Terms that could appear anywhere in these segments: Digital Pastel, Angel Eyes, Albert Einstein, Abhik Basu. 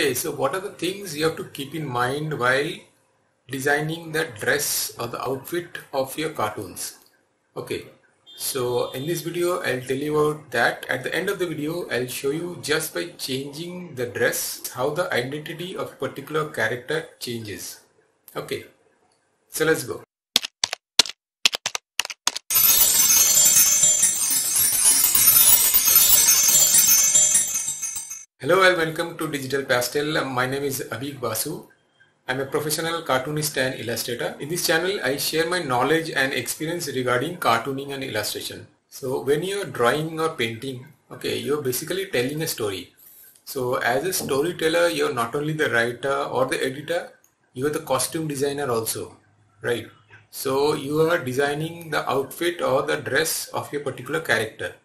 Okay, so what are the things you have to keep in mind while designing the dress or the outfit of your cartoons? Okay, so in this video I'll tell you about that. At the end of the video I'll show you just by changing the dress how the identity of particular character changes. Okay, so let's go. Hello and welcome to Digital Pastel. My name is Abhik Basu. I'm a professional cartoonist and illustrator. In this channel, I share my knowledge and experience regarding cartooning and illustration. So when you're drawing or painting, okay, you're basically telling a story. So as a storyteller, you're not only the writer or the editor, you're the costume designer also, right? So you are designing the outfit or the dress of your particular character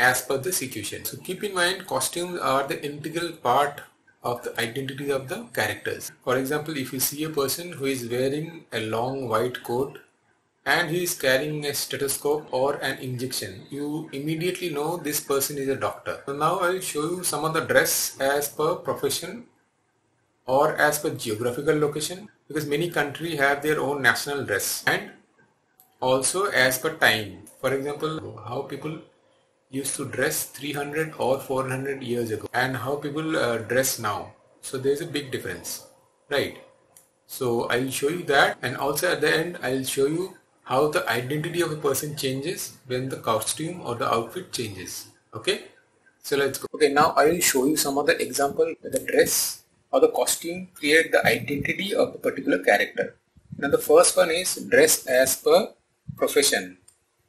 as per the situation. So keep in mind, costumes are the integral part of the identity of the characters. For example, if you see a person who is wearing a long white coat and he is carrying a stethoscope or an injection, you immediately know this person is a doctor. So now I will show you some of the dress as per profession or as per geographical location, because many countries have their own national dress, and also as per time. For example, how people used to dress 300 or 400 years ago and how people dress now. So there's a big difference, right? So I'll show you that, and also at the end I'll show you how the identity of a person changes when the costume or the outfit changes. Okay, so let's go. Okay, now I will show you some of the example where the dress or the costume create the identity of a particular character. Now the first one is dress as per profession.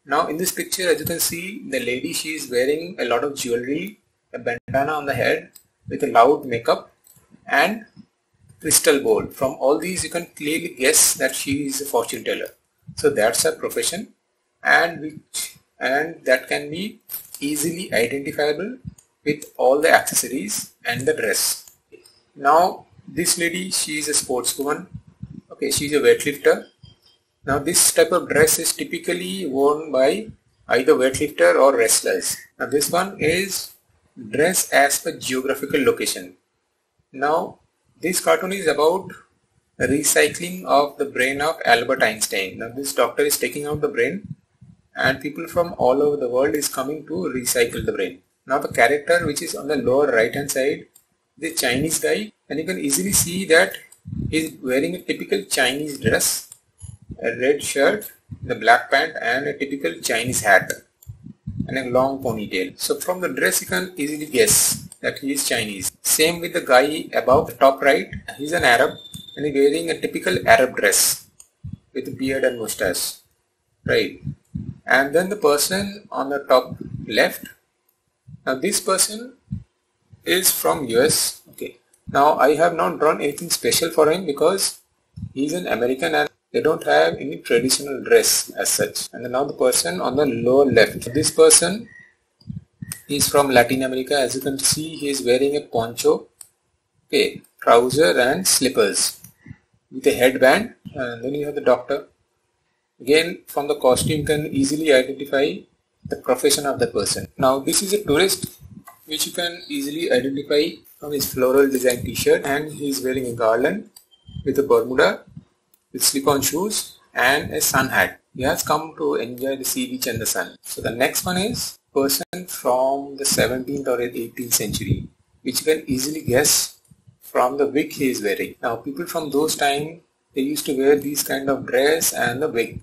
Now in this picture, as you can see, the lady, she is wearing a lot of jewelry, a bandana on the head with a loud makeup and crystal bowl. From all these you can clearly guess that she is a fortune teller. So that's her profession, and that can be easily identifiable with all the accessories and the dress. Now this lady, she is a sportswoman. Okay, she is a weightlifter. Now this type of dress is typically worn by either weightlifter or wrestlers. Now this one is dress as per geographical location. Now this cartoon is about recycling of the brain of Albert Einstein. Now this doctor is taking out the brain and people from all over the world is coming to recycle the brain. Now the character which is on the lower right hand side, the Chinese guy, and you can easily see that he is wearing a typical Chinese dress, a red shirt, the black pant and a typical Chinese hat and a long ponytail. So from the dress you can easily guess that he is Chinese. Same with the guy above the top right, he is an Arab and he is wearing a typical Arab dress with a beard and moustache, right? And then the person on the top left, now this person is from US. Okay, now I have not drawn anything special for him because he is an American and they don't have any traditional dress as such. And now the person on the lower left, this person is from Latin America. As you can see, he is wearing a poncho, okay, trouser and slippers with a headband. And then you have the doctor. Again, from the costume you can easily identify the profession of the person. Now this is a tourist which you can easily identify from his floral design t-shirt, and he is wearing a garland with a Bermuda, with slip-on shoes and a sun hat. He has come to enjoy the sea beach and the sun. So the next one is person from the 17th or 18th century, which you can easily guess from the wig he is wearing. Now people from those time, they used to wear these kind of dress and the wig,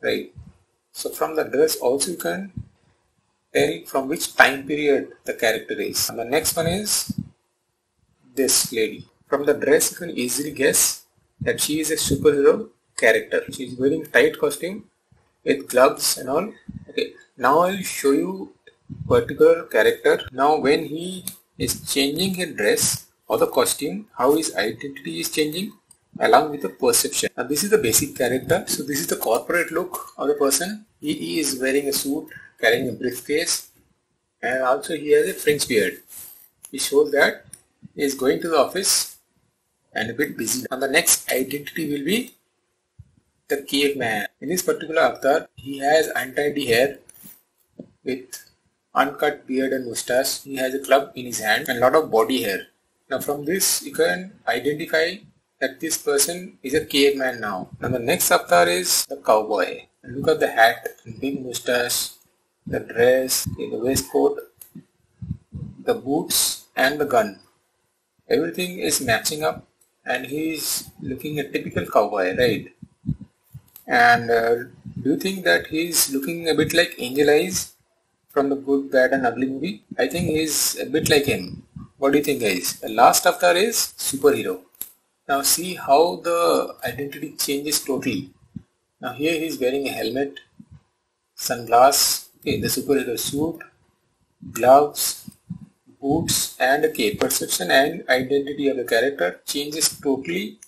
right? So from the dress also you can tell from which time period the character is. And the next one is this lady. From the dress you can easily guess that she is a superhero character. She is wearing tight costume with gloves and all. Okay, now I will show you particular character. Now when he is changing his dress or the costume, how his identity is changing along with the perception. Now this is the basic character. So this is the corporate look of the person. He is wearing a suit, carrying a briefcase, and also he has a French beard. He shows that he is going to the office and a bit busy. And the next identity will be the caveman. In this particular avatar, he has untidy hair with uncut beard and moustache. He has a club in his hand and a lot of body hair. Now from this you can identify that this person is a caveman now. Now the next avatar is the cowboy. Look at the hat, big moustache, the dress, the waistcoat, the boots and the gun. Everything is matching up and he is looking a typical cowboy, right? And do you think that he is looking a bit like Angel Eyes from the Good, Bad and Ugly movie? I think he is a bit like him. What do you think, guys? The last avatar is superhero. Now see how the identity changes totally. Now here he is wearing a helmet, sunglass, the superhero suit, gloves, boots and a cape. Perception and identity of the character changes totally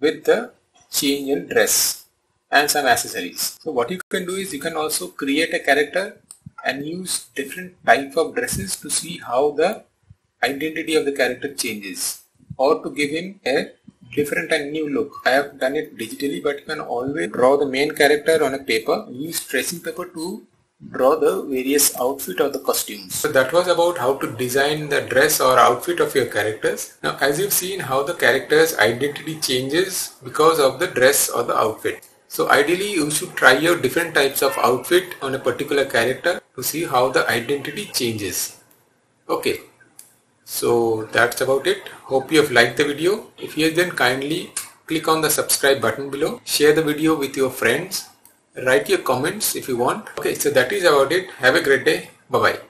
with the change in dress and some accessories. So what you can do is you can also create a character and use different type of dresses to see how the identity of the character changes, or to give him a different and new look. I have done it digitally, but you can always draw the main character on a paper and use tracing paper to draw the various outfit or the costumes. So that was about how to design the dress or outfit of your characters. Now as you've seen how the character's identity changes because of the dress or the outfit. So ideally you should try your different types of outfit on a particular character to see how the identity changes. Okay. So that's about it. Hope you have liked the video. If yes, then kindly click on the subscribe button below. Share the video with your friends. Write your comments if you want. Okay, so that is about it. Have a great day. Bye bye.